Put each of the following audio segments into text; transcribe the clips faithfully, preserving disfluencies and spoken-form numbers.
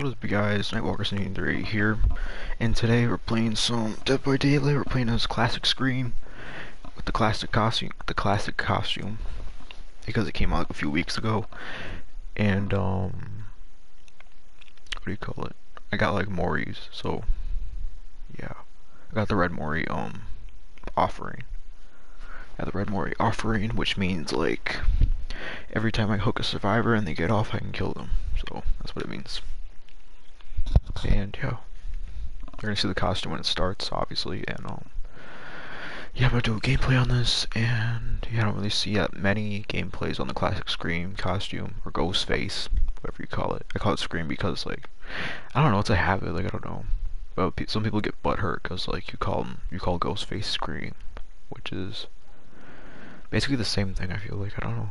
What is up, guys? Nightwalker City three here, and today we're playing some Dead by Daylight. We're playing this classic Scream with the classic costume, the classic costume, because it came out like a few weeks ago. And um, what do you call it? I got like Mori's, so yeah, I got the red Mori um offering. I got the red Mori offering, which means like every time I hook a survivor and they get off, I can kill them. So that's what it means. And yeah, you're gonna see the costume when it starts, obviously, and um, yeah, I'm gonna do a gameplay on this, and yeah, I don't really see that many gameplays on the classic Scream costume, or Ghostface, whatever you call it. I call it Scream because, like, I don't know, it's a habit, like, I don't know, but pe some people get butthurt because, like, you call them, you call Ghostface Scream, which is basically the same thing, I feel like, I don't know.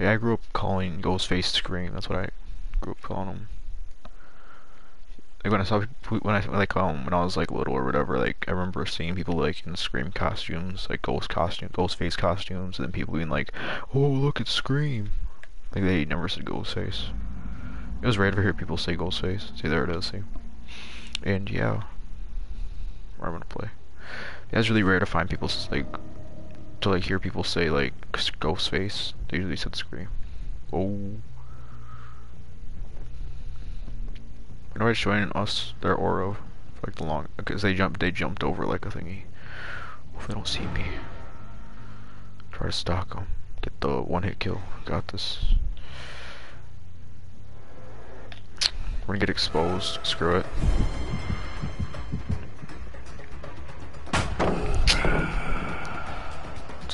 Yeah, I grew up calling Ghostface Scream. That's what I grew up calling him. Like when I saw people, when I like um when I was like little or whatever, like I remember seeing people like in Scream costumes, like ghost costume, Ghostface costumes, and then people being like, "Oh, look, it's Scream." Like they never said Ghostface. It was rare to hear people say Ghostface. See, there it is. See, and yeah, where I'm gonna play. Yeah, it's really rare to find people like. To like hear people say like Ghostface, they usually said Scream. Oh, you know what's showing us their aura for like the long because they jumped they jumped over like a thingy. Hopefully they don't see me. Try to stalk them. Get the one hit kill. Got this. We're gonna get exposed. Screw it.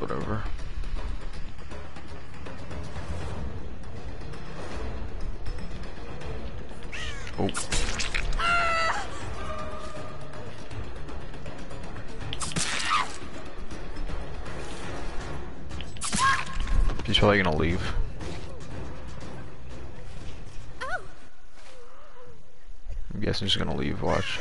Whatever. Oh. He's probably gonna leave. I'm guessing he's gonna leave. Watch.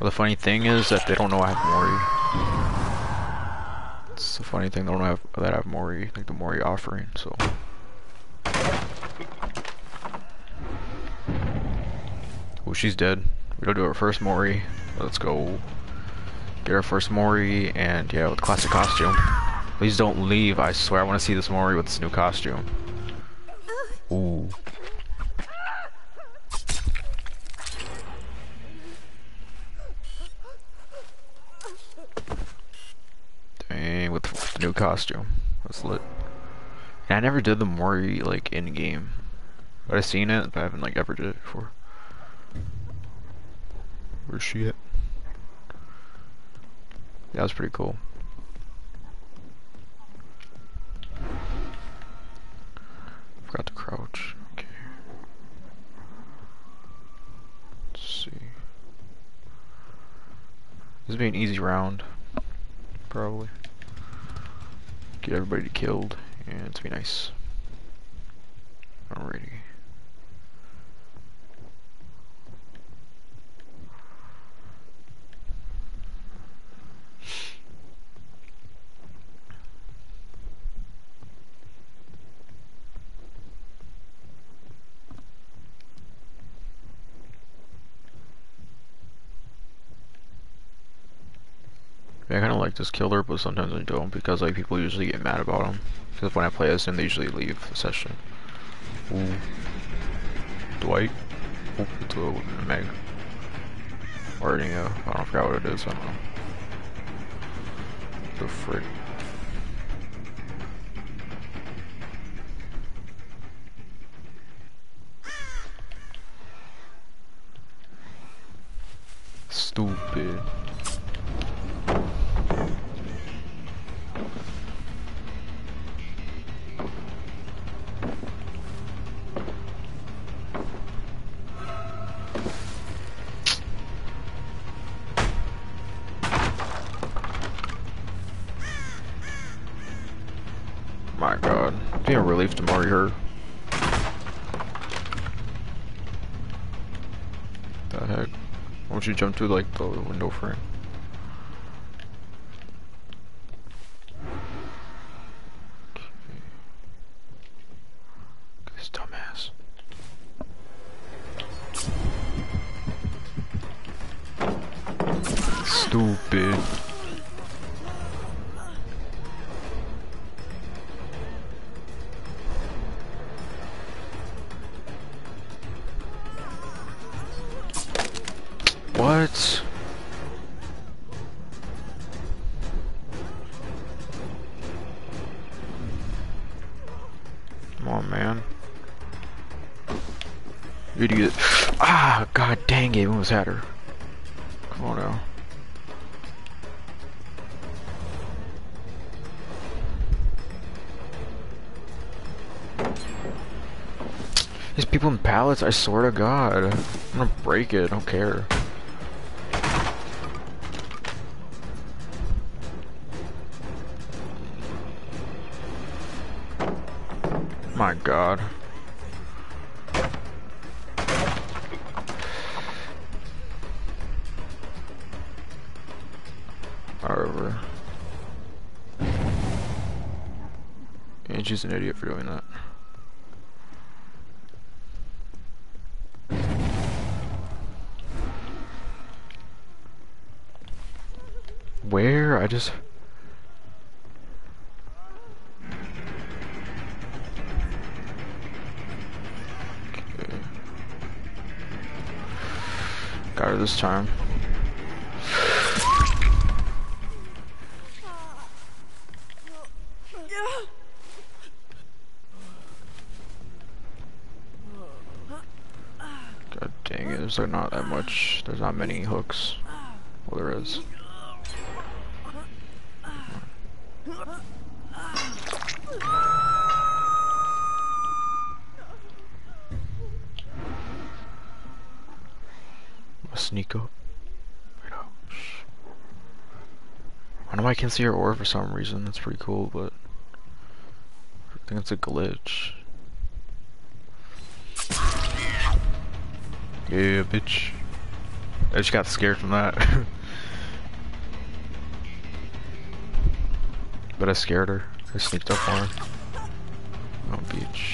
Well, the funny thing is that they don't know I have Mori. It's a funny thing, I don't have that I have Mori, like the Mori offering, so. Oh, she's dead. We're gonna do our first Mori. Let's go get our first Mori, and yeah, with the classic costume. Please don't leave, I swear I wanna see this Mori with this new costume. Ooh. New costume. That's lit. And I never did the Mori like in game. But I've seen it, but I haven't like ever did it before. Where's she at? Yeah, that was pretty cool. Forgot to crouch. Okay. Let's see. This would be an easy round. Probably. Get everybody killed, and it's be nice. Alrighty. I kind of like this killer, but sometimes I don't because like people usually get mad about him. Because when I play as him, they usually leave the session. Ooh, Dwight. Ooh, it's a Meg. Or any, uh, I don't forget what it is. I don't know. The frick. Stupid. My god. It'd be a relief to Mori her. The heck? Why don't you jump through like the window frame? Okay. stupid. What? Come on, man. Idiot. Ah, god dang it, I almost had her. Come on now. These people in pallets, I swear to god. I'm gonna break it, I don't care. My god. However. And she's an idiot for doing that. Where? I just... Got her this time. God dang it, there's not that much, there's not many hooks. Well, there is. Sneak up. I know I can't see her aura for some reason. That's pretty cool, but I think it's a glitch. Yeah, bitch. I just got scared from that. But I scared her. I sneaked up on her. Oh, bitch.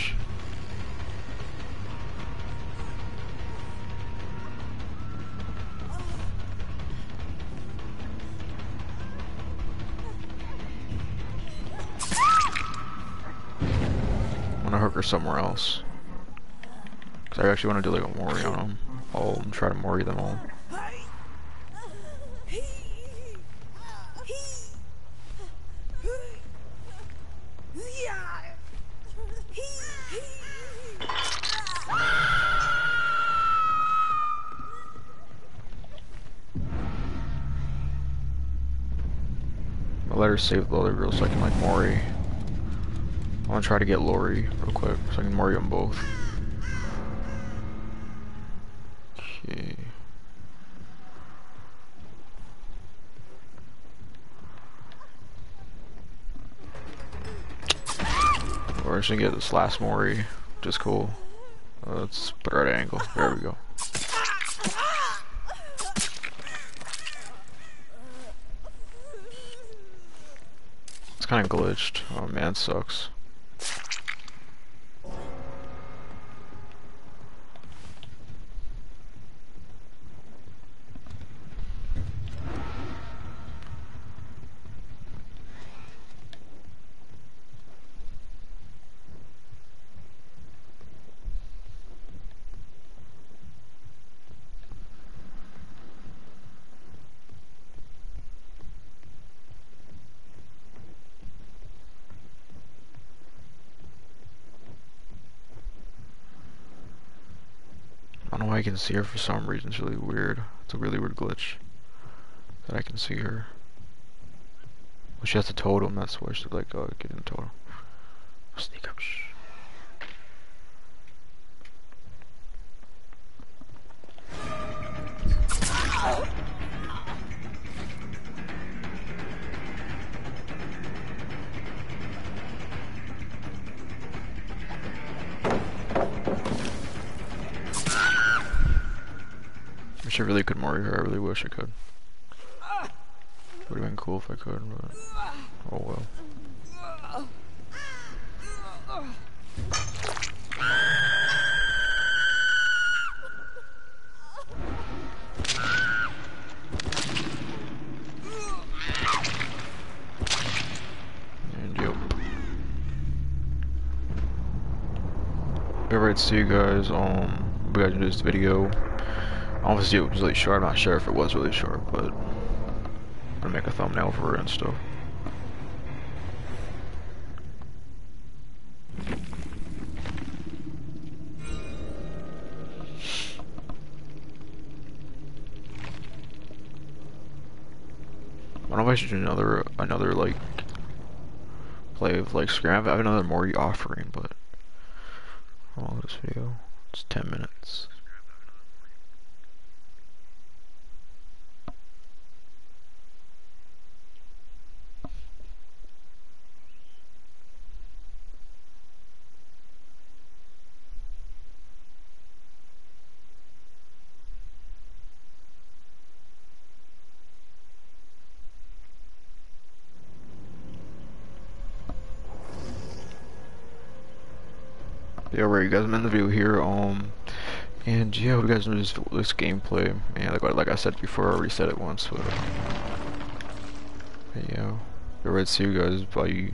Or somewhere else. Cause I actually want to do like a Mori on them. I'll try to Mori them all. I'll let her save the other girl so I can like Mori. I'm gonna try to get Lori real quick so I can Mori them both. Okay. We're just gonna get this last Mori, which is cool. Let's put her at an angle. There we go. It's kinda glitched. Oh man, sucks. I can see her for some reason. It's really weird. It's a really weird glitch that I can see her. Well, she has a totem. That's why she's like, oh, get in the totem. Sneak up. Shh. I wish I really could Mori her, I really wish I could. Would have been cool if I could, but oh well. Alright, so you guys, um, we gotta do this video. Obviously, it was really short. I'm not sure if it was really short, but I'm gonna make a thumbnail for it and stuff. I don't know if I should do another, another like, play of like Scram. I have another Mori offering, but all this video, it's ten minutes. Yeah, right, you guys, I'm in the video here, um, and yeah, hope you guys noticed this, this gameplay, and like, like I said before, I reset it once, but, yeah, alright, see you guys, bye.